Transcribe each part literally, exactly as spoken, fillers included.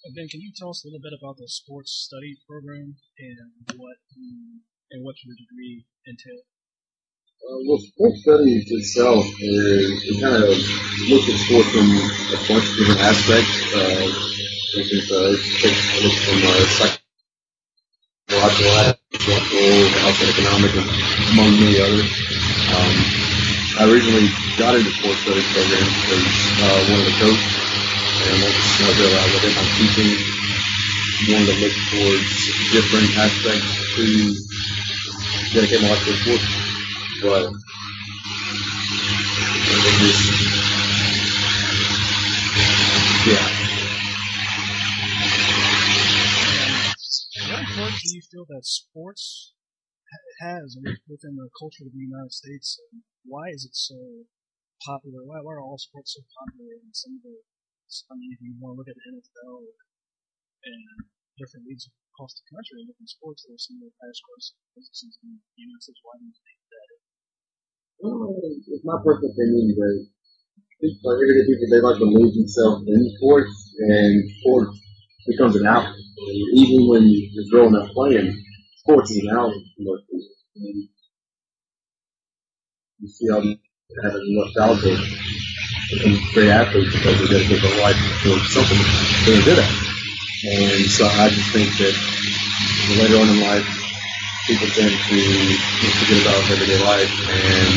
So Ben, can you tell us a little bit about the sports studies program and what you, and what your degree entails? Uh, well, sports studies itself is it kind of looks at sports from a bunch of different aspects. Uh, for instance, uh, it takes a look from uh, psychological, health, economic, among many others. Um, I originally got into sports studies program because uh, one of the coaches, and once I realized that I'm teaching, wanted to look towards different aspects to dedicate my life to sports. But it just, yeah. How important do you feel that sports has within the culture of the United States? Why is it so popular? Why, why are all sports so popular? And some of the, I mean, if you want to look at the N F L and different leagues across the country and different sports, there's some of the highest growth businesses in the United States. Why do you think that? Well, it's my personal opinion that I hear that people, they like to lose themselves in sports, and sports becomes an outlet. Even when you're growing up playing, sports is an outlet for most people. And you see how they have a nostalgia, become great athletes because they dedicate their life to something they're good at. And so I just think that later on in life, people tend to forget about everyday life, and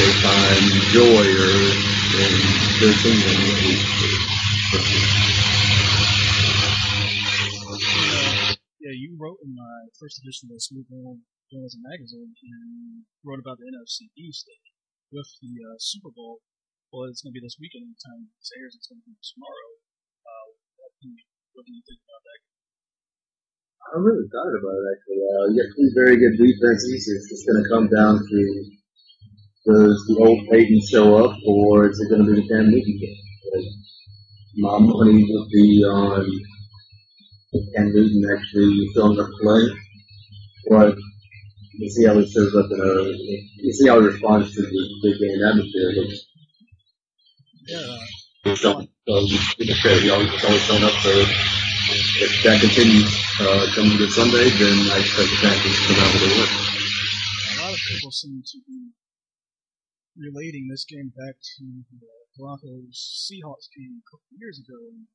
they find joy or good things in what we do. Yeah, you wrote in my first edition of the Smooth Journalism magazine, and wrote about the N F C East. With the uh, Super Bowl, well, it's going to be this weekend. By the time this airs, it's going to be tomorrow. Uh, what do you think about that? I'm really excited about it, actually. Uh, you have two very good defenses. It's just going to come down to, does the old Peyton show up, or is it going to be the Cam Newton game? But my money would be on Cam Newton actually showing up play, but you see how he shows up in a, you see how he responds to the big game atmosphere. Yeah. So, he always, always showing up, so if that continues uh, coming to Sunday, then I expect the Panthers to come out with a win. A lot of people seem to be relating this game back to the Broncos-Seahawks game a couple of years ago, and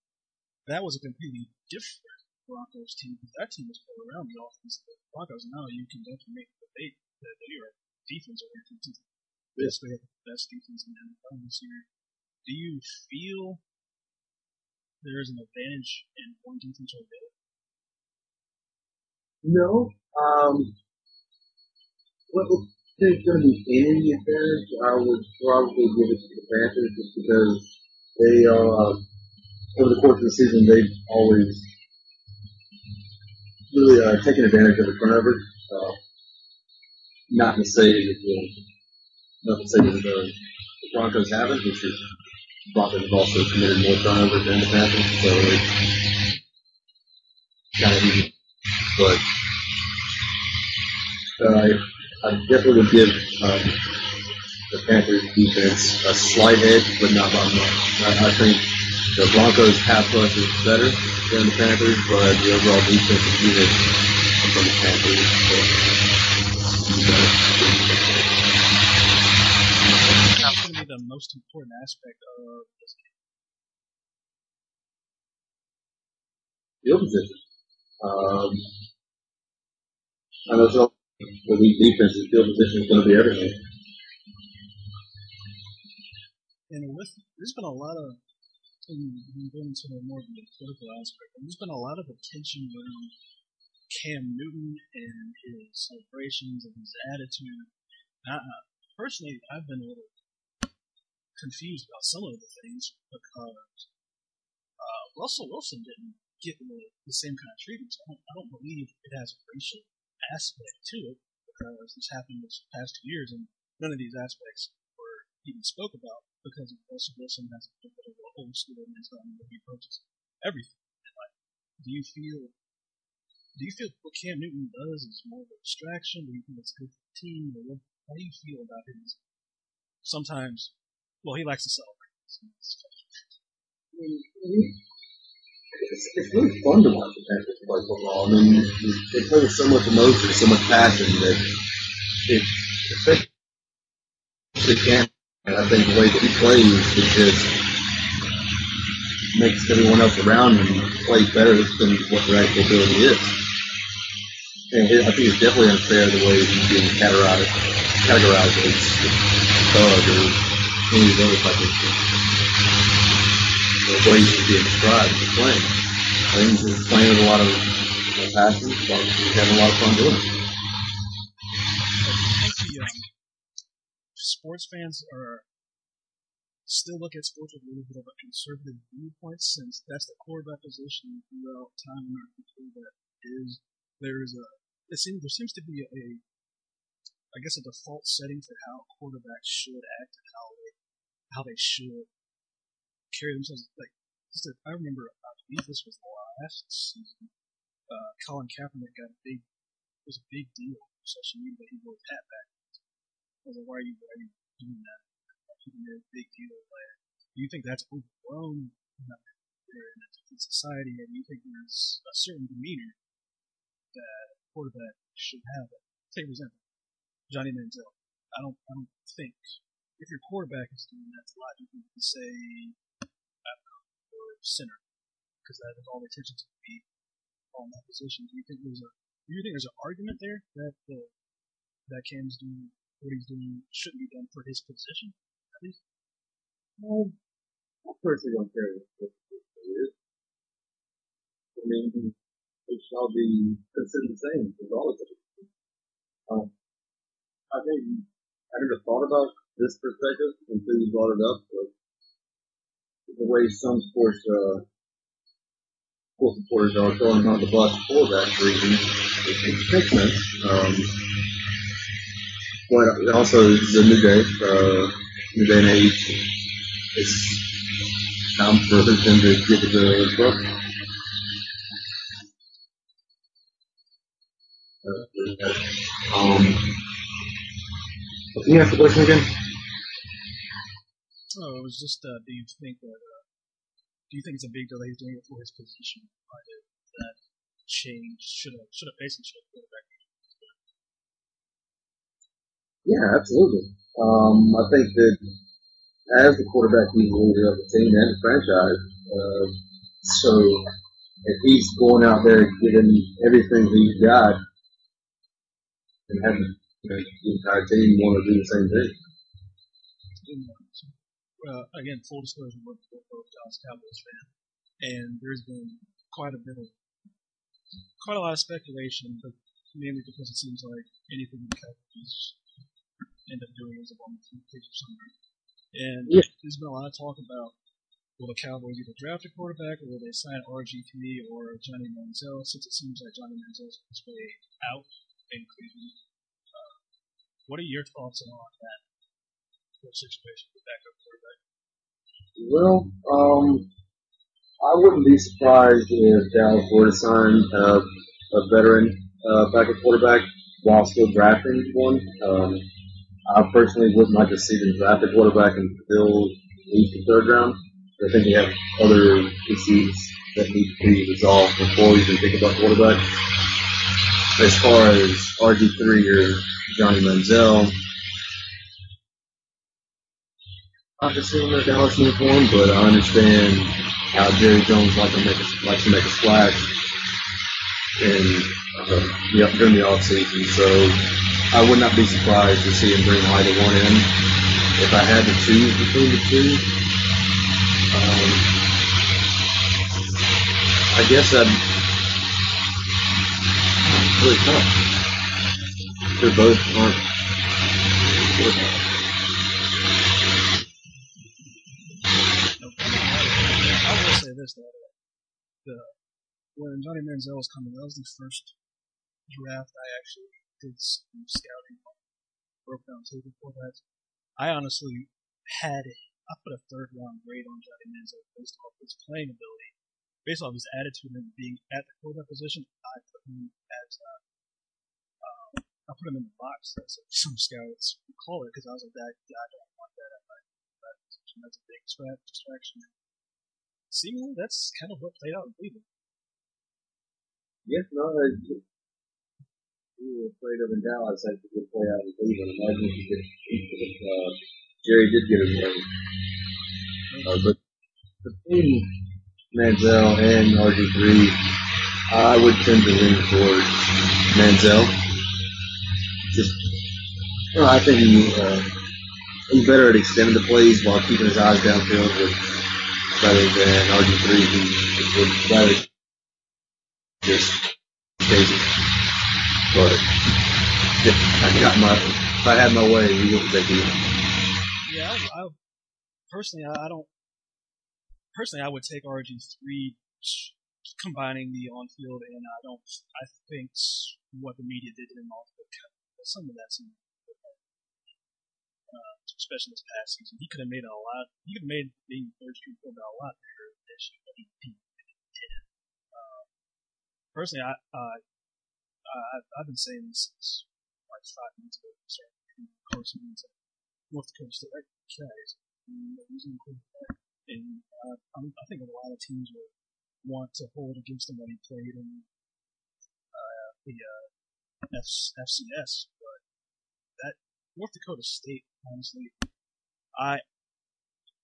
that was a completely different Broncos team, because that team was all around the offense of the Broncos. Now you can definitely make the debate that they are defense oriented. Yes, they have the best defense in the N F L this year. Do you feel there is an advantage in one defense or the other? No. Um, what would there's going to be any advantage? I would probably give it to the Panthers just because they are, uh, over the course of the season, they've always really uh, taking advantage of the turnovers. Uh, not to say that uh, not to say that the Broncos haven't, which is the Broncos have also committed more turnovers than the Panthers, so it's kind of easy. But uh, I definitely would give um, the Panthers defense a slight edge, but not by much. I, I think the Broncos half plus is better than the Panthers, but the overall defense is good from the Panthers. So, what's going to be the most important aspect of this game? Field position. Um, I know so for these defenses, field position is going to be everything. And with there's been a lot of. And going into the more of the political aspect, there's been a lot of attention around Cam Newton and his celebrations and his attitude. I, personally, I've been a little confused about some of the things because uh, Russell Wilson didn't get the, the same kind of treatment. So I, don't, I don't believe it has a racial aspect to it because this happened this past two years, and none of these aspects were even spoke about. Because of Russell Wilson has a bit of an old school mentality that he approaches everything in life. Do you feel do you feel what Cam Newton does is more of a distraction? Do you think it's good for the team? Or how do you feel about his sometimes well he likes to celebrate. I mean, it's, it's really fun to watch the Panthers play football. I mean, they play with so much emotion, so much passion that it, especially Cam, I think the way that he plays, it just makes everyone else around him play better than what their actual ability is. And it, I think it's definitely unfair the way he's being categorized, categorized as a thug or any of those type of things. The way he's being described as playing. I think he's just playing with a lot of you know, passion, but he's having a lot of fun doing it. I think the, um, sports fans are still look at sports with a little bit of a conservative viewpoint, since that's the quarterback position throughout time in our country. That is, there is a, it seems, there seems to be a, a, I guess, a default setting for how quarterbacks should act and how they, how they should carry themselves. Like, just a, I remember, I believe this was last season, uh, Colin Kaepernick got a big, it was a big deal for social media. He wore a hat back. I was like, why are you, why are you doing that? Big deal. Like, do you think that's overblown in society, and do you think there's a certain demeanor that a quarterback should have? Take for example, Johnny Manziel. I don't. I don't think if your quarterback is doing that, it's logical to say, I don't know, or center, because that is all the attention to be on that position. Do you think there's a? Do you think there's an argument there that the that Cam's doing what he's doing shouldn't be done for his position? Well, I personally don't care what it is. I mean, it shall be considered the same as all of it. Um, I think I never thought about this perspective until you brought it up, but the way some sports, uh, sports supporters are going on the bus for that reason, it makes sense. Um, but also, this is a new day. Uh, In the day and age, it's time for them to get to the book. Uh, um, can you ask the question again? Oh, it was just, uh, do you think that, uh, do you think it's a big deal that he's doing it for his position? Why did that change? Should have, should have faced and should have put it back? Yeah, absolutely. Um, I think that as the quarterback, he's the leader of the team and the franchise. Uh, so if he's going out there giving everything he's got and having you know, the entire team want to do the same thing. Uh, again, full disclosure, we're both Dallas Cowboys fans, and there's been quite a bit of, quite a lot of speculation, but mainly because it seems like anything in the Cowboys end up doing is a long picture somewhere. And yeah. There's been a lot of talk about will the Cowboys either draft a quarterback or will they sign R G three or Johnny Manziel, since it seems like Johnny Manziel's way out in Cleveland. Uh, what are your thoughts on that situation with backup quarterback? Well, um, I wouldn't be surprised if Dallas were to sign uh, a veteran uh, backup quarterback while still drafting one. Um, I personally wouldn't like to see them draft a quarterback until at least the third round. I think we have other issues that need to be resolved before we even think about quarterback. As far as R G three or Johnny Manziel, I can see him in a Dallas uniform, but I understand how Jerry Jones likes to make a, likes to make a splash in, uh, yeah, during the offseason. So I would not be surprised to see him bring either one in. If I had to choose between the two, um, I guess I'd really tough. They're both aren't I will say this though, the when Johnny Manziel was coming, that was the first draft I actually did some scouting, broke down two before that. I honestly had I put a third round grade on Johnny Manziel based off his playing ability, based off his attitude and being at the quarterback position. I put him as uh, uh, I put him in the box. That's what some scouts would call it, because I was like, that guy don't want that at my position. That's a big distraction. seemingly that's kind of what played out in Cleveland. Yes, no, we were afraid of in Dallas. I think it would play out in Cleveland. Imagine if, did, if uh, Jerry did get his money. Uh, but between Manziel and R G three, I would tend to lean towards Manziel. Just, well, I think he, uh, he's better at extending the plays while keeping his eyes downfield rather than R G three, who would rather just chase it. But if I got my, if I had my way, we wouldn't take it. Yeah, I, I personally, I don't. Personally, I would take R G three combining the on-field, and I don't. I think what the media did in off-field, some of that's in, uh, especially this past season, he could have made a lot. He could have made being third string quarterback a lot better this year, but he didn't. Uh, personally, I, uh, I've, I've been saying this since like five minutes ago. Coach means North Dakota State, like, guys, he's in quarterback. And uh, I think a lot of teams will want to hold against him when he played in uh, the uh, F C S. But that North Dakota State, honestly, I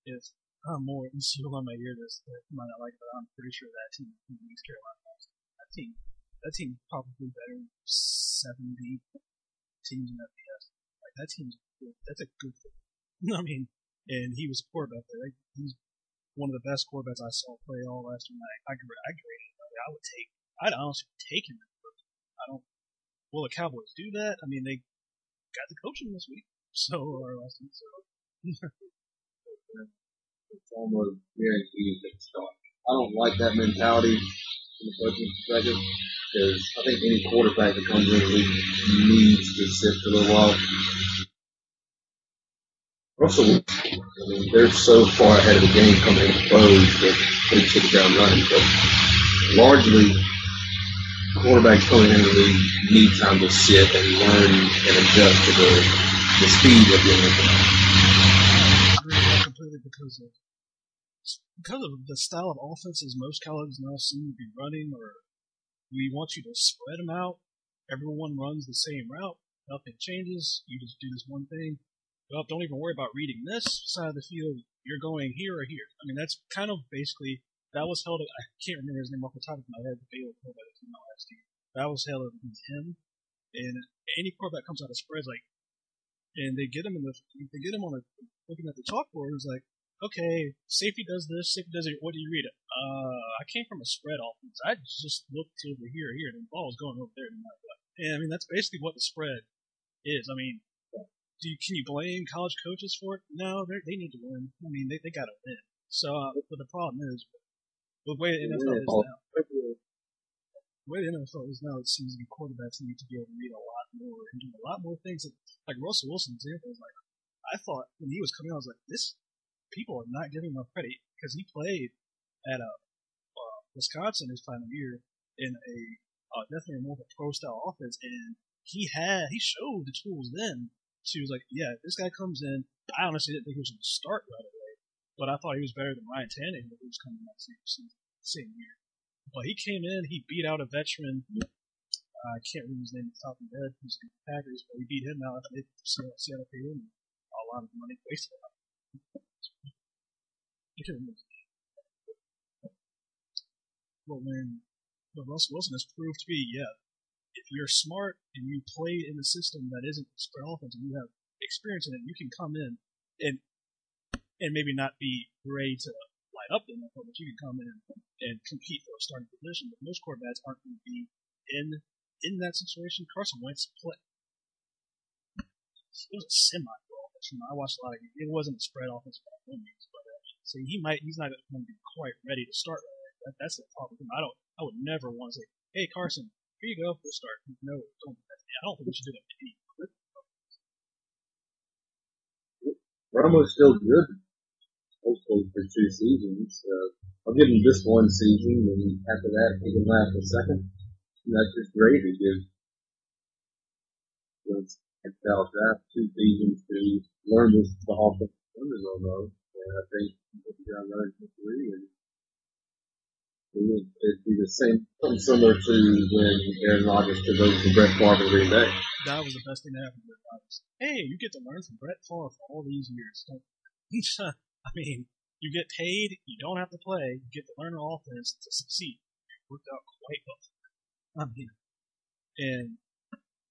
if I'm more N C O on my ear, this I might not like, but I'm pretty sure that team in East Carolina, that team, that team probably better than seventy teams in F C S. Like that team's good. That's a good thing. I mean, and he was a quarterback there. Like, he's one of the best quarterbacks I saw play all last year. I, I, I graded him. I, mean, I would take, I'd honestly take him. I don't. Will the Cowboys do that? I mean, they got the coaching this week, so or last week. So it's almost guaranteed that it's gone. I don't like that mentality from the coaching perspective because I think any quarterback that comes in the league needs to sit for a little while. Russell Wilson, I mean, they're so far ahead of the game coming in close that they took it down running. But largely, quarterbacks coming into the league need time to sit and learn and adjust to the, the speed of the N F L. I agree with that completely because of, because of the style of offenses most colleges now seem to be running, or we want you to spread them out. Everyone runs the same route. Nothing changes. You just do this one thing. Well, don't even worry about reading this side of the field. You're going here or here. I mean, that's kind of basically, that was held, I can't remember his name off the top of my head, but Baylor quarterback came out last year. That was held against him. And any quarterback comes out of spreads, like, and they get him in the, they get him on the, looking at the chalkboard, it's like, okay, safety does this, safety does it, what do you read it? Uh, I came from a spread offense. I just looked over here or here, and the ball was going over there, no matter what. And I mean, that's basically what the spread is. I mean, Do you, can you blame college coaches for it? No, they need to win. I mean, they they gotta win. So, uh, but the problem is, the way the N F L is now, the way the N F L is now, it seems to be quarterbacks need to be able to read a lot more and do a lot more things. That, like Russell Wilson's example is like, I thought when he was coming out, I was like, this people are not giving him enough credit because he played at a uh, Wisconsin his final year in a uh, definitely more of a pro style offense, and he had he showed the tools then. She was like, yeah, this guy comes in. I honestly didn't think he was going to start right away, but I thought he was better than Ryan Tannehill, who was coming that same season, same year. But he came in, he beat out a veteran. Uh, I can't remember his name off the top of my head. He was the Packers, but he beat him out. They Seattle paid him a lot of money, wasted a lot. But when but Russell Wilson has proved to be, yeah. If you're smart and you play in a system that isn't spread offense and you have experience in it, you can come in and and maybe not be ready to light up the N F L, but you can come in and compete for a starting position. But most quarterbacks aren't going to be in in that situation. Carson Wentz played. It was a semi-pro offense. I watched a lot of games. It wasn't a spread offense by no means, but so he might he's not going to be quite ready to start. That, that's the problem. I don't. I would never want to say, "Hey, Carson, here you go. We'll start." No, don't. I don't think we should do that. Romo's still good. Hopefully for two seasons. Uh, I'll give him this one season, and after that, he can last a second. And that's just great. He gives Dallas draft two seasons to learn this the offensive Romo, and I think he's going to learn his career. It would be the same, something similar to when Aaron Rodgers took over from Brett Favre in Green Bay. That was the best thing that happened to Brett Favre. Hey, you get to learn from Brett Favre for all these years. Don't, I mean, you get paid, you don't have to play, you get to learn an offense to succeed. It worked out quite well. I mean, and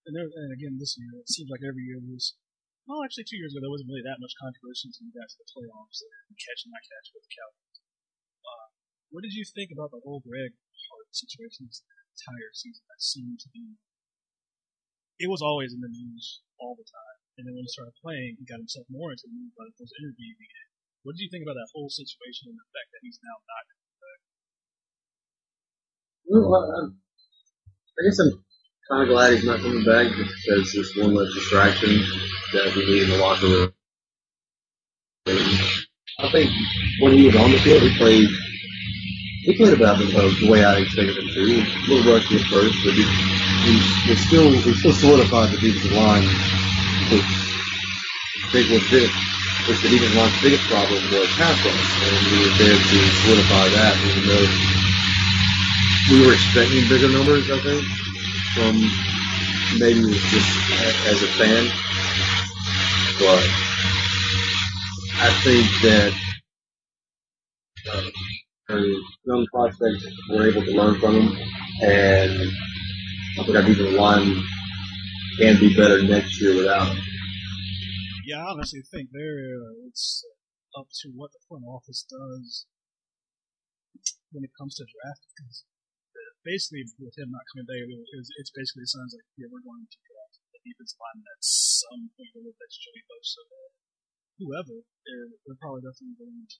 and, there, and again, this year, it seems like every year there's, well, actually two years ago, there wasn't really that much controversy until we got to the playoffs and catch and not catch with the Cowboys. Uh, what did you think about the whole Greg Hardy situation this entire season? That seemed to be, it was always in the news all the time. And then when he started playing, he got himself more into the news about those interviews he did. What did you think about that whole situation and the fact that he's now not going to play? Well, I, I guess I'm kind of glad he's not coming back because there's one less distraction that we need in the locker room. I think when he was on the field, he played he played about the way I expected him to. He was a little rushy at first, but he, he, was, still, he still solidified the defensive line. I think what did was that even my biggest problem was pass rush, and we were there to solidify that, even though we were expecting bigger numbers, I think, from maybe just as a fan. But I think that uh, young prospects were able to learn from them, and I think our defensive line can be better next year without them. Yeah, I honestly think there uh, it's up to what the front office does when it comes to draft. Because basically, with him not coming back, it was, it's basically sounds like yeah, we're going to draft the defensive lineman at some point or that's Joey Bush. So uh, whoever, they're, they're probably definitely going to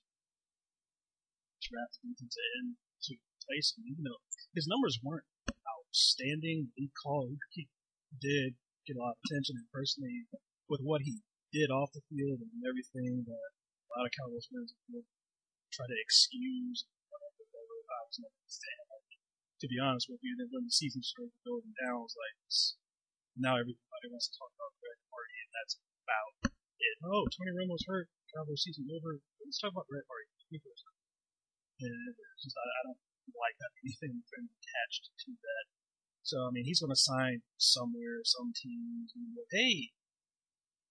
draft him to end to replace him, even though his numbers weren't outstanding. He called, he did get a lot of attention, and personally, with what he did off the field and everything that a lot of Cowboys fans would try to excuse whatever, whatever, I was not understanding. To be honest with you, then when the season started going down, it's like now everybody wants to talk about Greg Hardy, and that's about it. Oh, Tony Romo's hurt. Cowboys season over. Let's talk about Greg Hardy. And it's just, I, I don't like that anything attached to that. So I mean, he's going to sign somewhere, some teams. And like, hey.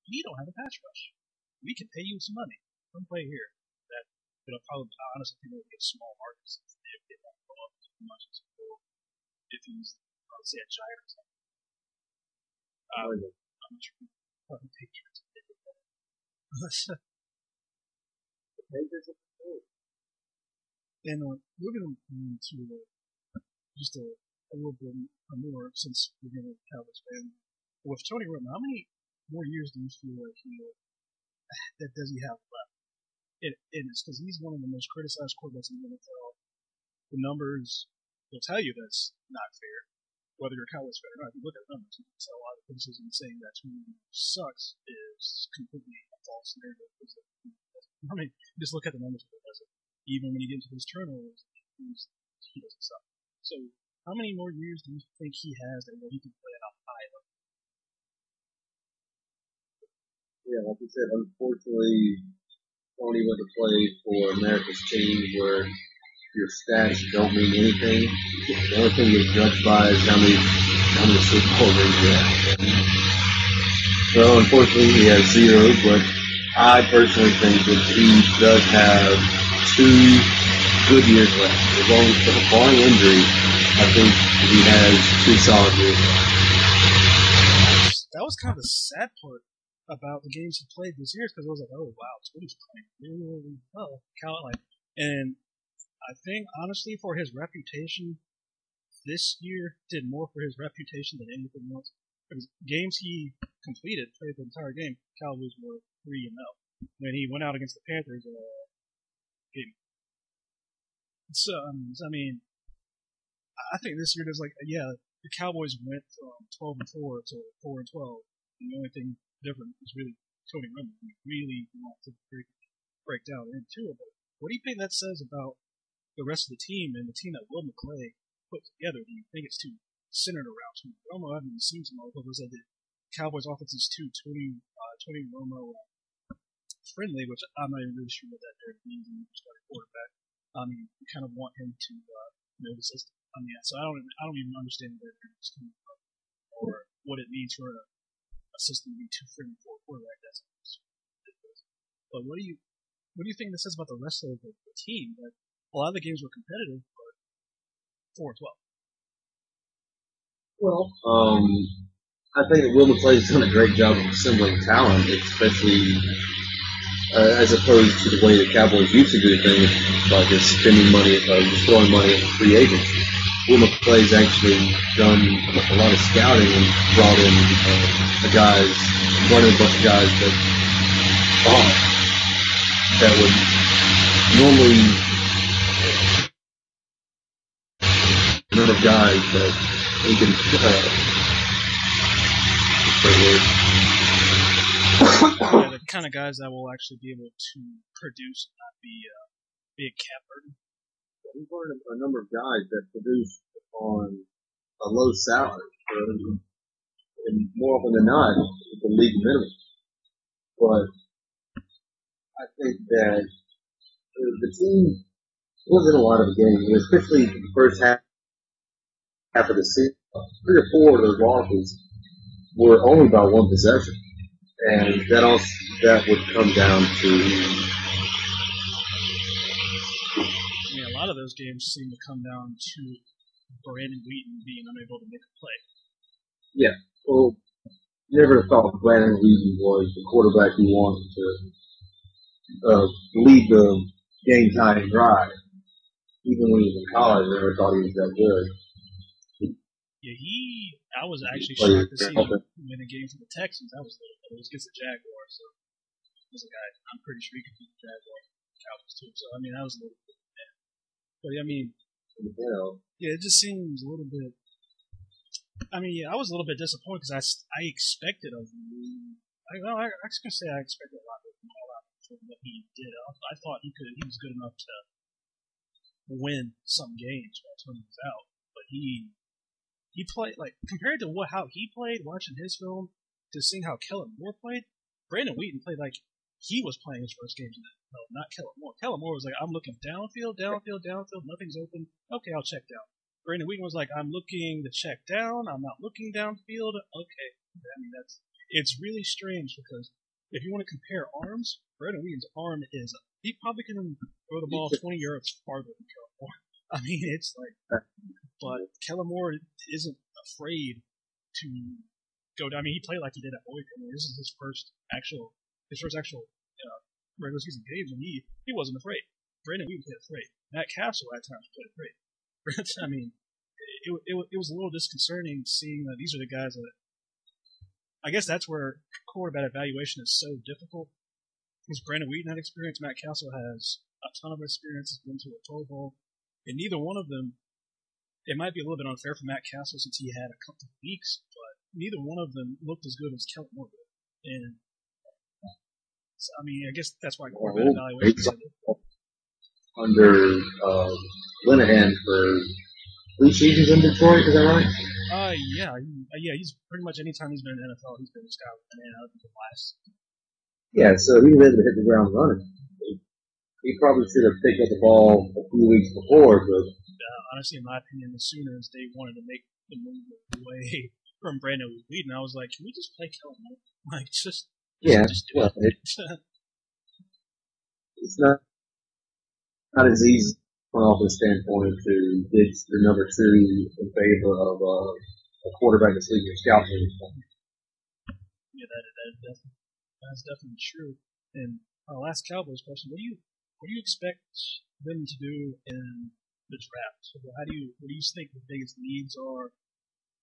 We don't have a pass rush. We can pay you some money. Come play here. That it'll probably honestly people would get small markets if they don't go up as much as before. If he's let's say a giant or something. Um, oh, yeah. I'm not sure. The Patriots are taking that. The Patriots are cool. And uh, we're going to move to uh, just a, a little bit more since we're going to have this band. With Tony Romo, how many more years do you feel like he that does he have left? It, it is because he's one of the most criticized quarterbacks in the N F L. The numbers will tell you that's not fair, whether you're a Cowboys fan or not. If you look at the numbers, so a lot of criticism saying that Tony sucks is completely a false narrative. I mean, just look at the numbers. Even when you get into his turnovers, he doesn't suck. So, how many more years do you think he has that where he can play at a high level? Yeah, like you said, unfortunately, Tony went to play for America's team where your stats don't mean anything. The only thing you're judged by is how many, how many Super Bowl rings you have. So, unfortunately, he has zero, but I personally think that he does have two good years left. As long as the barring injury, I think he has two solid years left. That was kind of the sad part about the games he played this year, because I was like, oh wow, Tony's playing really well. Like, and I think honestly, for his reputation, this year did more for his reputation than anything else. Because games he completed, played the entire game, Cowboys were three and zero. When he went out against the Panthers, uh, game. So um, I mean, I think this year there's like, yeah, the Cowboys went from twelve and four to four and twelve, and the only thing different is really Tony Romo. We really want to break, break down into it. But what do you think that says about the rest of the team and the team that Will McClay put together? Do you think it's too centered around Tony Romo? I haven't seen some of those. I did Cowboys offense is too Tony uh, Tony Romo uh, friendly, which I'm not even really sure what that means. When you start a quarterback, I mean, you kind of want him to uh, nervous system on the outside. So I don't even, I don't even understand where it's coming from or what it means for a, a system to be too friendly for a quarterback. That's ridiculous. But what do you what do you think this says about the rest of the, the team? That a lot of the games were competitive, but four twelve. Well, um, I think that Will McClay has done a great job of assembling talent, especially uh, as opposed to the way the Cowboys used to do the thing, by just spending money, uh, just throwing money at free agents. Will McClay's actually done a lot of scouting and brought in uh, the guys, brought in a bunch of guys that uh, that would normally none of guys that. He can, uh, yeah, the kind of guys that will actually be able to produce, and not be uh, be a cap burden. We've learned a number of guys that produce on a low salary, and more often than not, the league minimum. But I think that the team was in a lot of the game, especially the first half. After the season, three or four of those losses were only by one possession, and that also that would come down to. I mean, a lot of those games seem to come down to Brandon Wheaton being unable to make a play. Yeah, well, you never thought Brandon Wheaton was the quarterback you wanted to uh, lead the game-tying drive. Even when he was in college, I never thought he was that good. Yeah, he. I was actually shocked to see him win a game for the Texans. I was little, but it was against the Jaguars, so it was a guy. I'm pretty sure he could beat the Jaguars, the Cowboys too. So I mean, I was a little bit. Yeah. But I mean, yeah, it just seems a little bit. I mean, yeah, I was a little bit disappointed because I, I expected of him. I, well, I, I was gonna say I expected a lot of him from what he did. I, I thought he could. He was good enough to win some games while Tony was out, but he. He played, like, compared to what how he played, watching his film, to seeing how Kellen Moore played, Brandon Wheaton played like he was playing his first game in the no, not Kellen Moore. Kellen Moore was like, I'm looking downfield, downfield, downfield, nothing's open. Okay, I'll check down. Brandon Wheaton was like, I'm looking to check down, I'm not looking downfield. Okay. I mean, that's, it's really strange because if you want to compare arms, Brandon Wheaton's arm is, he probably can throw the ball twenty yards farther than Kellen Moore. I mean, it's like, but Kellen Moore isn't afraid to go down. I mean, he played like he did at Boise. I mean, this is his first actual, his first actual uh, regular season games, and he, he wasn't afraid. Brandon Wheaton played afraid. Matt Cassel at times played afraid. I mean, it, it it was a little disconcerting seeing that these are the guys that. I guess that's where quarterback evaluation is so difficult. Because Brandon Wheaton had experience, Matt Cassel has a ton of experience. He's been to a Pro Bowl. And neither one of them, it might be a little bit unfair for Matt Cassel since he had a couple of weeks, but neither one of them looked as good as Kellen Moore did. And, so, I mean, I guess that's why quarterback evaluation under uh, Linehan for three seasons in Detroit, is that right? Uh, yeah, he, yeah. He's pretty much any time he's been in the N F L, he's been this guy with an man out of the last. Yeah, so he was able to hit the ground running. He probably should have picked up the ball a few weeks before, but uh, honestly, in my opinion, as soon as they wanted to make the move away from Brandon Wheaton, I was like, "Can we just play Kellen Moore? Like, just, just yeah, just do well, it." it it's not not as easy from an offense standpoint to ditch the number two in favor of uh, a quarterback that's leading your scouting uniform. Yeah, that that definitely, that's definitely true. And our last Cowboys question: What do you? What do you expect them to do in the draft? So how do you, what do you think the biggest needs are?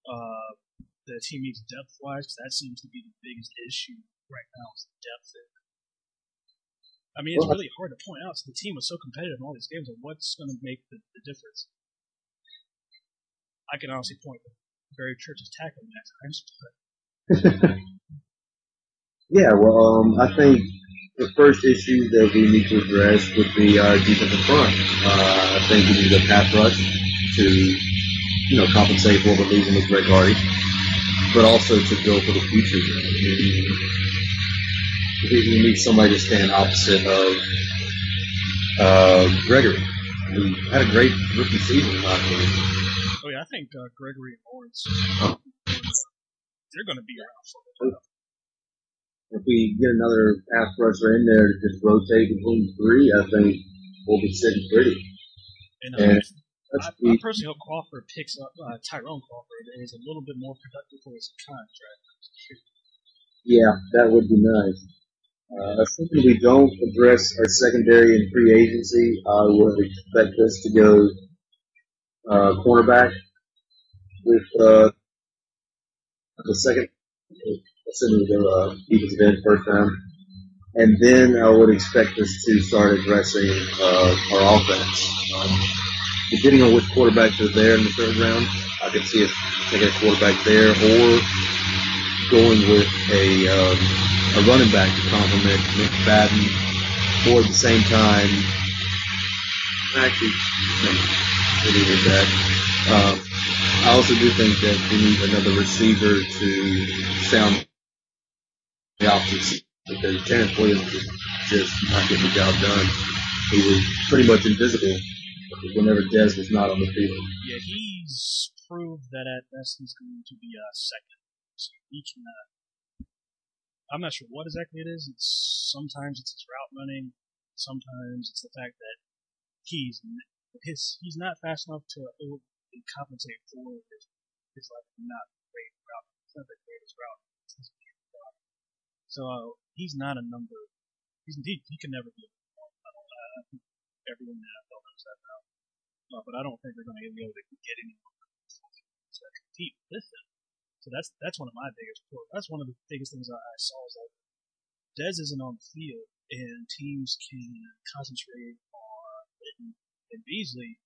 Uh, the team needs depth-wise, because that seems to be the biggest issue right now is depth. I mean, it's well, really hard to point out. So the team was so competitive in all these games, and what's going to make the, the difference? I can honestly point to Barry Church's tackling at times. Yeah, well, um, I think. The first issue that we need to address would be our defensive front. Uh, I think we need a pass rush to, you know, compensate for what we're losing with Greg Hardy, but also to build for the future. We need somebody to stand opposite of uh, Gregory. who had a great rookie season last year. Oh yeah, I think uh, Gregory and Lawrence, oh. they're going to be around for a while. If we get another pass rusher in there to just rotate between three, I think we'll be sitting pretty. And, and I, be, I personally hope Crawford picks up uh, Tyrone Crawford and is a little bit more productive for his contract. Yeah, that would be nice. Uh, assuming we don't address our secondary and free agency, I uh, would expect us to go uh, cornerback with uh, the second. Assuming we go defensive end first time, and then I would expect us to start addressing uh, our offense. Um, depending on which quarterbacks are there in the third round, I could see us taking a quarterback there or going with a um, a running back to complement McFadden, or at the same time, actually, maybe with that. Um, I also do think that we need another receiver to sound the opposite, because Terrence Williams is just not getting the job done. He was pretty much invisible whenever Dez was not on the field. Yeah, he's proved that at best he's going to be a second. So he can, uh, I'm not sure what exactly it is. It's sometimes it's his route running, sometimes it's the fact that he's his he's not fast enough to compensate for his, his like not great route. It's not the greatest route. So uh, he's not a number. He's indeed he can never be a number. I don't know. I think everyone in the N F L knows that now. Uh, but I don't think they're going to be able to get anyone to compete with him. So that's that's one of my biggest. That's one of the biggest things I, I saw is that Dez isn't on the field, and teams can concentrate on Peyton and Beasley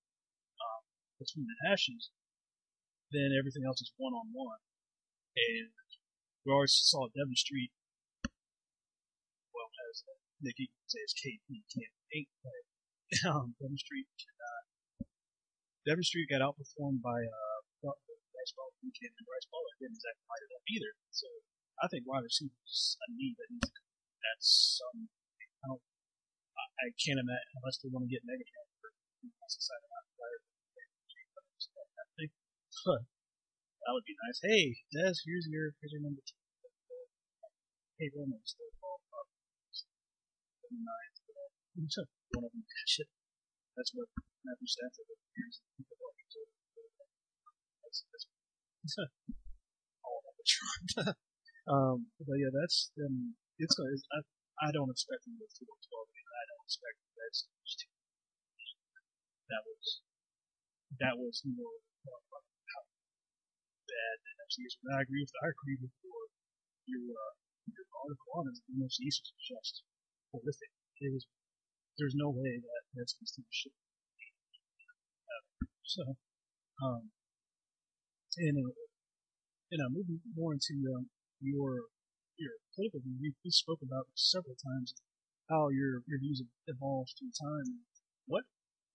um, between the hashes. Then everything else is one on one, and we already saw Devin Street. As Nick Eaton says, K P can't paint play. Um, Devin Street cannot. Devin Street got outperformed by uh, Bryce Ball. He can't do Bryce Ball. Again, he's not lighted up either. So I think wide receivers a need that needs to come. That's um, I don't. I, I can't imagine unless they want to get negative. I think huh, that would be nice. Hey, Des, here's your here's your number two. Hey, Roman, still ball. Nine, uh, we took one of them. Shit. That's what Matthew Stafford was using. That's all about the Trump. Um, but yeah, that's um, it's, it's I, I don't expect them to go through twelve. I don't expect that's that was that was more uh, how bad the N F C is. I agree with I agree with your your uh, your article on it. The N F C East is just horrific. It was, there's no way that that's going to shit. So, um, and, uh, and uh, moving more into um, your your political view, we, we spoke about several times how your, your views have evolved through time. What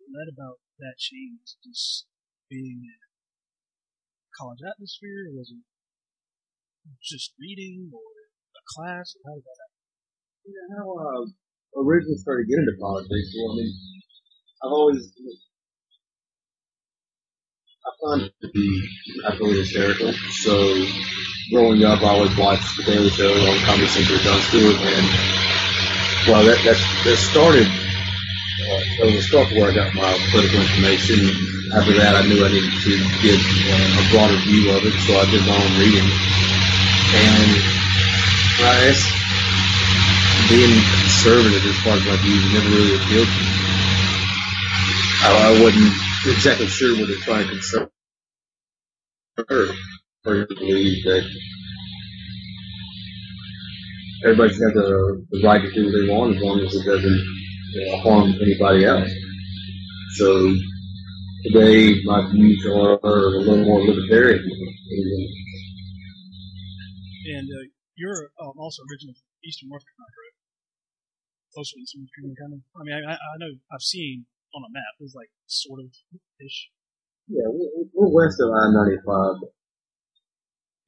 led about that change? Just being in college atmosphere? Was it just reading or a class? Or how did that happen? Yeah, how I uh, originally started getting into politics. Well, I mean, I've always, I find it to be absolutely hysterical. So, growing up, I always watched The Daily Show on Comedy Central, Jon Stewart, and well, that that, that started. Uh, it was a start where I got my political information. After that, I knew I needed to get uh, a broader view of it, so I did my own reading, and I asked. Being conservative as far as my views never really appealed to me. I, I wasn't exactly sure what they're trying to conserve or believe that everybody's got the, the right to do what they want as long as it doesn't you know, harm anybody else. So today my views are a little more libertarian. And uh, you're um, also originally from Eastern North Carolina, right? Closer to Eastern North Carolina, kind of. I mean, I, I know I've seen on a map. It's like sort of ish. Yeah, we're, we're west of I ninety-five.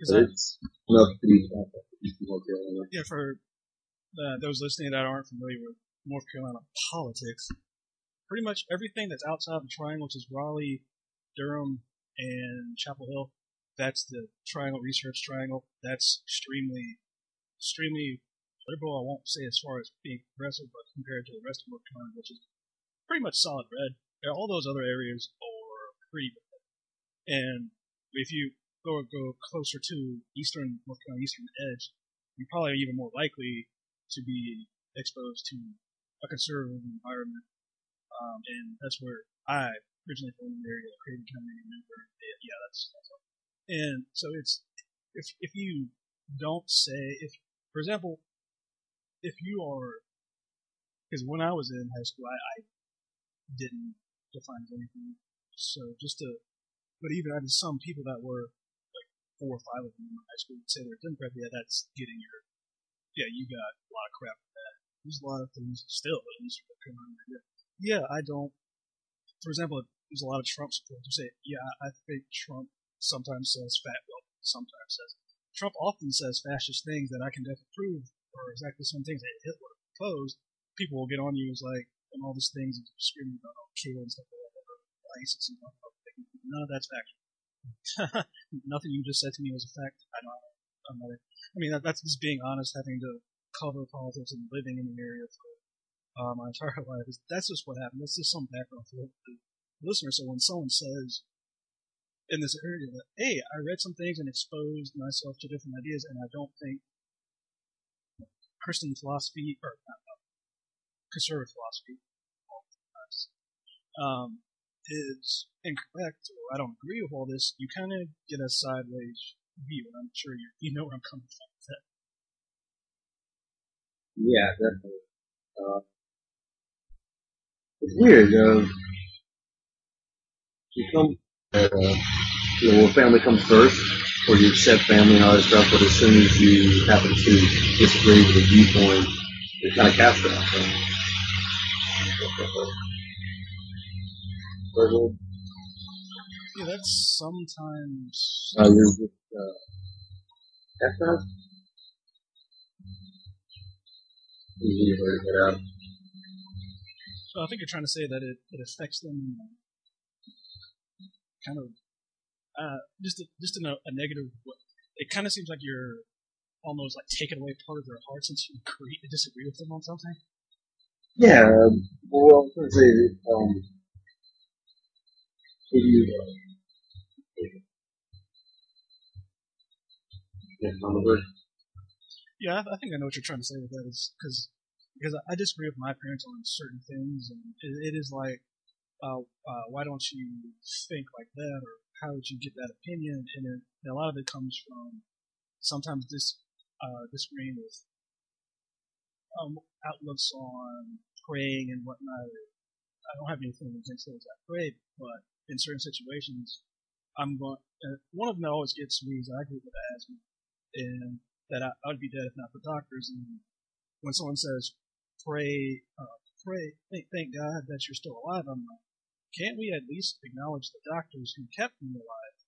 Is that it's enough to be Eastern North Carolina? Yeah, for uh, those listening that aren't familiar with North Carolina politics, pretty much everything that's outside the Triangle, which is Raleigh, Durham, and Chapel Hill, that's the Triangle Research Triangle. That's extremely, extremely liberal, I won't say as far as being progressive, but compared to the rest of North Carolina, which is pretty much solid red. All those other areas are pretty red. And if you go go closer to Eastern North Carolina, Eastern Edge, you're probably even more likely to be exposed to a conservative environment. Um, and that's where I originally from the area, Craven County, Newburgh. Yeah, that's that's all. And so it's, if if you don't say, if, for example, if you are, because when I was in high school, I, I didn't define as anything. So just to, but even I mean, some people that were like four or five of them in high school would say they're Democrat. Yeah, that's getting your, yeah, you got a lot of crap with that. There's a lot of things still that used to come out of it. Yeah, I don't, for example, there's a lot of Trump support to say, yeah, I think Trump sometimes says fat, well, sometimes says, Trump often says fascist things that I can definitely prove are exactly some things that Hitler proposed. People will get on you as like, and all these things, and screaming about all K and stuff like that, or ISIS and all that. None of that's fact. Nothing you just said to me was a fact. I don't, I'm not, I mean, that, that's just being honest, having to cover politics and living in the area for uh, my entire life. That's just what happened. That's just some background for the listener. So when someone says in this area that, hey, I read some things and exposed myself to different ideas, and I don't think Christian philosophy, or not, conservative philosophy, um, is incorrect, or I don't agree with all this, you kind of get a sideways view, and I'm sure you you know where I'm coming from with that. Yeah, definitely. Uh, it's weird, uh, you come, uh, you know, well, family comes first, or you accept family and all that stuff, but as soon as you happen to disagree with a viewpoint, it's kind of cast out. So. Yeah, that's sometimes. Uh, you're just, uh, cast out? You heard that out. So I think you're trying to say that it, it affects them kind of uh, just, a, just in a, a negative way. It kind of seems like you're almost like taking away part of their heart since you agree to disagree with them on something? Yeah, um, well, I was going to say, um, if you, uh, yeah, I think I know what you're trying to say with that, is cause, because I disagree with my parents on certain things, and it, it is like, uh, uh, why don't you think like that, or how did you get that opinion, and, it, and a lot of it comes from sometimes this Uh, disagreeing with um, outlooks on praying and whatnot. I don't have anything against those that pray, but in certain situations, I'm going. Uh, one of them that always gets me is I grew up with asthma, and that I, I'd be dead if not for doctors. And when someone says, "Pray, uh, pray, thank, thank God that you're still alive," I'm like, "Can't we at least acknowledge the doctors who kept me alive?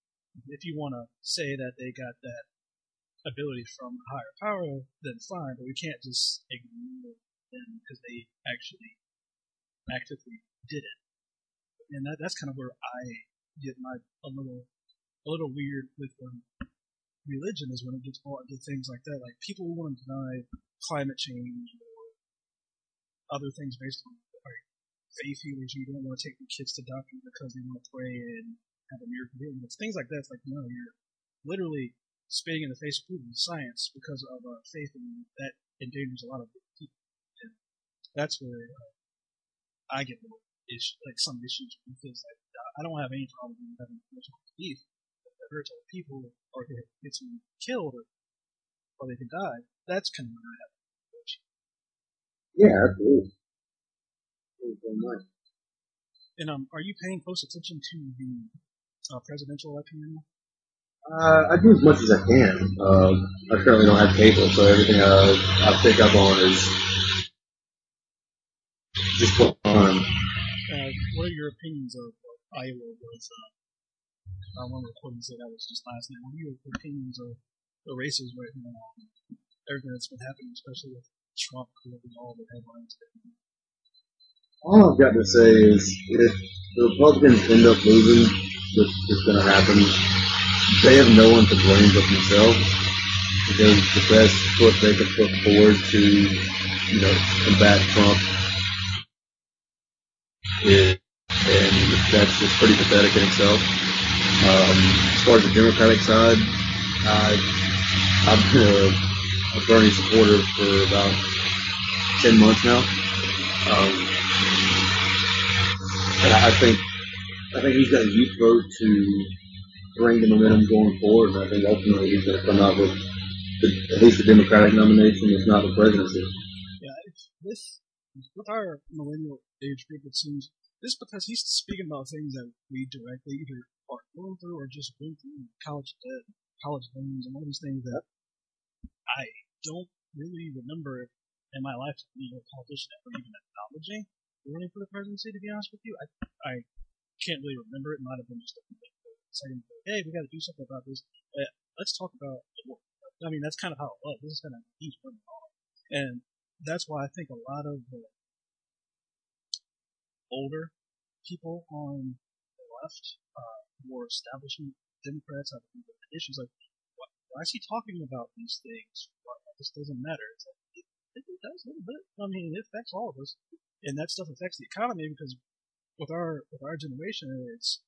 If you want to say that they got that ability from a higher power, then fine, but we can't just ignore them because they actually actively did it." And that, that's kind of where I get my a little a little weird with um, religion, is when it gets brought into things like that. Like, people want to deny climate change or other things based on like faith healers. You don't want to take your kids to doctors because they want to pray and have a miracle healing. It's things like that. It's like, no, you're literally spitting in the face of science because of uh, faith, and that endangers a lot of people. And that's where uh, I get more ish, like some issues, because like, I don't have any problem with having personal belief. If it hurts other people, or if it gets them killed, or, or they can die, that's kind of where I have an issue. Yeah, absolutely. Thank you very much. And um, are you paying close attention to the uh, presidential election anymore? Uh, I do as much as I can. Um, I currently don't have cable, so everything I, I pick up on is just what on. Uh, what are your opinions of uh, Iowa? Was uh, I want to record and say that was just last night. What are your opinions of the races right now? Everything that's been happening, especially with Trump, all the headlines. All I've got to say is if the Republicans end up losing, which is going to happen, they have no one to blame but themselves, because the best foot they could put forward to, you know, combat Trump is, and that's just pretty pathetic in itself. Um, as far as the Democratic side, I, I've been a, a Bernie supporter for about ten months now. Um, and I think I think he's got a huge vote to bring the momentum going forward, and I think ultimately he's going to come out with the, at least the Democratic nomination, if not the presidency. Yeah, it's this with our millennial age group, it seems this because he's speaking about things that we directly either are going through or just went through, college debt, college loans, and all these things that I don't really remember in my life being a politician ever even acknowledging running for the presidency. To be honest with you, I I can't really remember it. It might have been just a second, hey, we got to do something about this. Uh, let's talk about the war. I mean, that's kind of how it was. This is kind of he's running on, and that's why I think a lot of the older people on the left, uh, more establishment Democrats, have issues like, why, why is he talking about these things? Why, this doesn't matter. It's like, it, it, it does a little bit. I mean, it affects all of us. And that stuff affects the economy, because with our with our generation, it's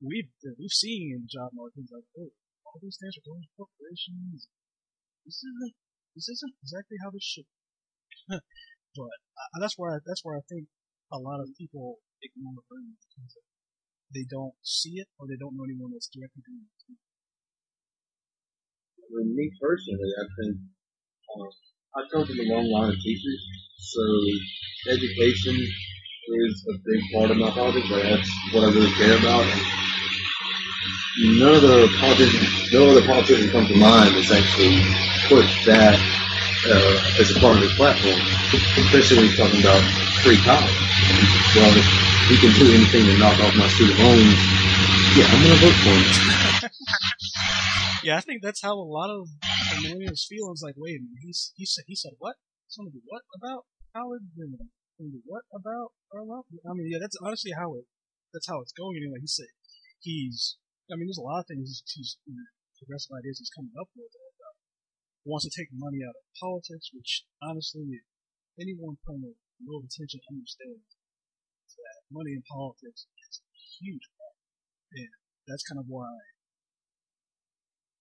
we've we've seen in the job markets like, oh, all these things are going to corporations. This isn't this isn't exactly how this should be. But uh, that's where I, that's where I think a lot of people ignore Bernie, because they don't see it or they don't know anyone that's directly doing it. For me personally, I think um, I come from a long line of teachers, so education is a big part of my politics. Like, that's what I really care about. And none of the politicians, no other politician comes to mind that's actually pushed that uh, as a part of his platform, especially when he's talking about free college. Well, if he can do anything to knock off my student loans, yeah, I'm going to vote for him. Yeah, I think that's how a lot of millennials feel. It's like, wait a minute, he's, he said, he said what? He's going to do what about college, and what about our love? I mean, yeah, that's honestly how it. That's how it's going. And like he said, he's. I mean, there's a lot of things he's, you know, progressive ideas he's coming up with. About. He wants to take money out of politics, which honestly, anyone paying a little attention understands that money in politics is a huge problem, and that's kind of why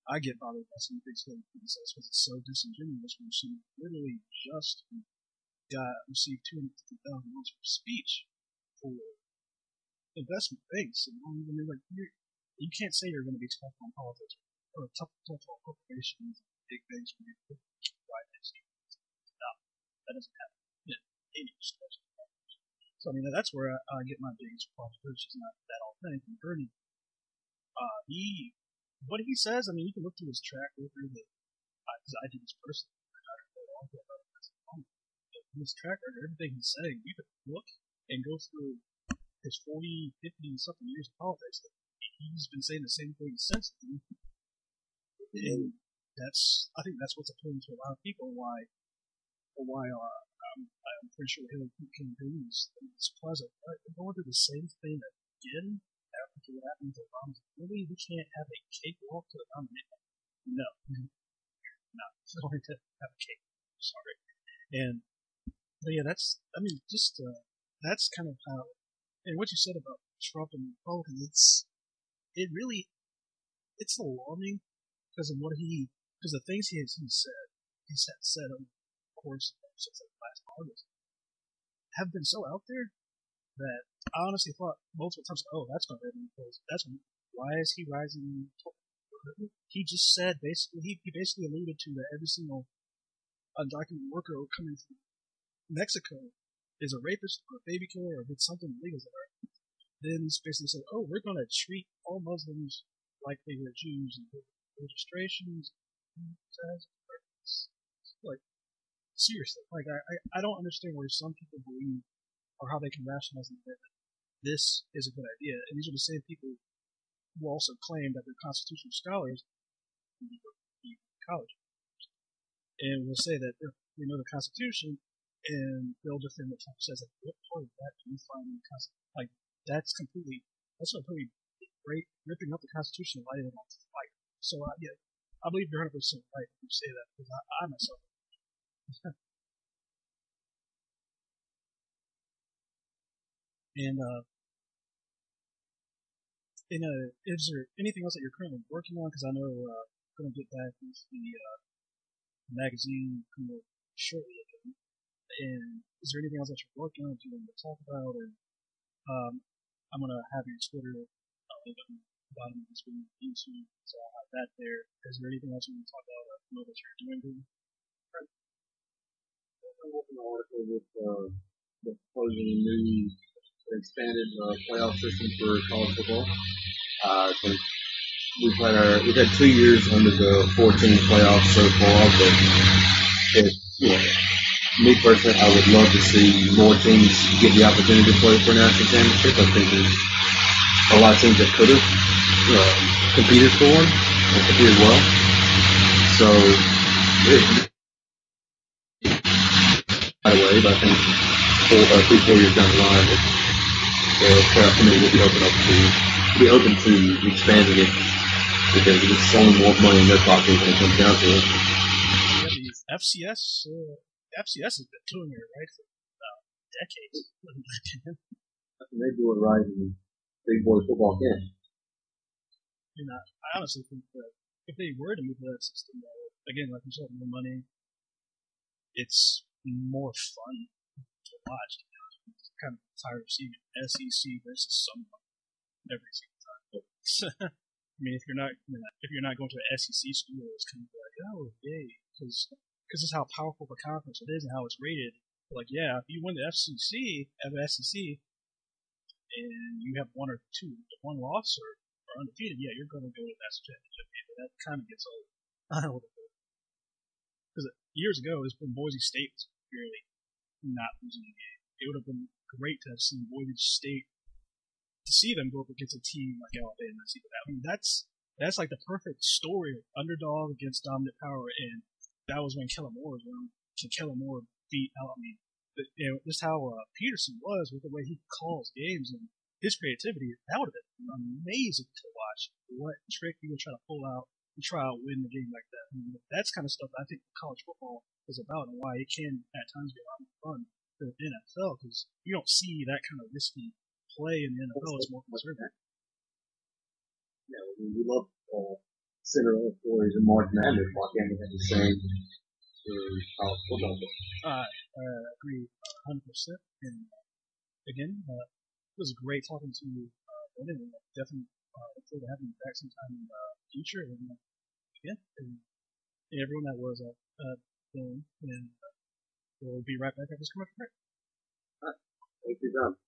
I get bothered by some things that he says, because it's so disingenuous when she literally just. Got received two hundred fifty thousand dollars for speech for investment banks, and I mean, like, you can't say you're going to be tough on politics or tough, tough on corporations, big banks, when you're right next to no, that doesn't happen. Yeah, so I mean, that's where I, I get my biggest problem, which is not that authentic and Bernie. Uh, he, what he says, I mean, you can look through his track record. Because I did this personally. His track record, everything he's saying, you could look and go through his forty, fifty, something years of politics. He's been saying the same thing since then. And that's, I think that's what's appealing to a lot of people. Why, why uh, I'm, I'm pretty sure Hillary Clinton doing this pleasant. Right? They're going through the same thing again after what happened to Obama. Really, we can't have a cakewalk to the nomination. No, you're not going to have a cake. Sorry. And But yeah, that's, I mean, just, uh, that's kind of how, and what you said about Trump and Republicans, it's, it really, it's alarming because of what he, because the things he has he said, he's had said, of course, since like last August, have been so out there that I honestly thought multiple times, oh, that's going to be because that's why is he rising? He just said, basically, he, he basically alluded to that every single undocumented worker coming through Mexico is a rapist or a baby killer or did something illegal there. Then he's basically said, oh, we're going to treat all Muslims like they were Jews and registrations. Like, seriously, like, I, I, I don't understand where some people believe or how they can rationalize that this is a good idea. And these are the same people who also claim that they're constitutional scholars in college. And will say that, you know, the Constitution and they'll defend what Trump says. Like, what part of that do you find in the Constitution? Like, that's completely, that's not pretty great, ripping up the Constitution and lighting it on fire. So, uh, yeah, I believe you're one hundred percent right when you say that, because I, I myself. and, uh, in a, is there anything else that you're currently working on? Because I know, uh, I'm going to get back into the, uh, magazine coming up shortly again. And is there anything else that you're working on that you want to talk about? Or, um, I'm going to have your Twitter uh, link on the bottom of this video on YouTube, so I'll have that there. Is there anything else you want to talk about or know that you're doing? Right. I'm working on an article with uh, the proposing a new expanded uh, playoff system for college football. Uh, so we played our, we've had two years under the fourteen playoffs so far, but it, you know, me personally, I would love to see more teams get the opportunity to play for a national championship. I think there's a lot of teams that could have uh, competed for one and competed well. So, it, by the way, but I think four, uh, three, four years down the line, it, the playoff committee will be open up to be open to expanding it because it's selling more money in their pocket when it comes down to it. Yeah, F C S. Uh... F C S has been doing it right for about decades. They do it right in big boy football game. You know, I honestly think that if they were to move to that system, though, again, like you said, more money, it's more fun to watch. You know? It's kind of tired of seeing S E C versus someone every single time. I mean, if you're not, you know, if you're not going to an S E C school, it's kind of like, oh, yay, because. Because it's how powerful the conference it is and how it's rated. Like, yeah, if you win the F C S, and you have one or two, one loss or, or undefeated, yeah, you're going to go to that championship game. That kind of gets old. I don't know. Because years ago, it was when Boise State was really not losing the game. It would have been great to have seen Boise State, to see them go up against a team like Alabama. I mean, that's, that's like the perfect story of underdog against dominant power. And that was when Kellen Moore was around. So Kellen Moore beat out, I mean, but, you know, just how uh, Peterson was with the way he calls games and his creativity. That would have been amazing to watch. What trick he would try to pull out and try to win the game like that. I mean, that's kind of stuff I think college football is about and why it can at times be a lot more fun than the N F L because you don't see that kind of risky play in the N F L. It's more conservative. Yeah, we love football. Center of stories and Mark Madden walking in the same college football. I agree one hundred percent. And uh, again, uh, it was great talking to you. Uh, Brendan, uh, definitely uh, look forward to having you back sometime in the uh, future. And uh, again, and, and everyone that was up uh, uh, and uh, we'll be right back after this commercial break. All right. Thank you, John.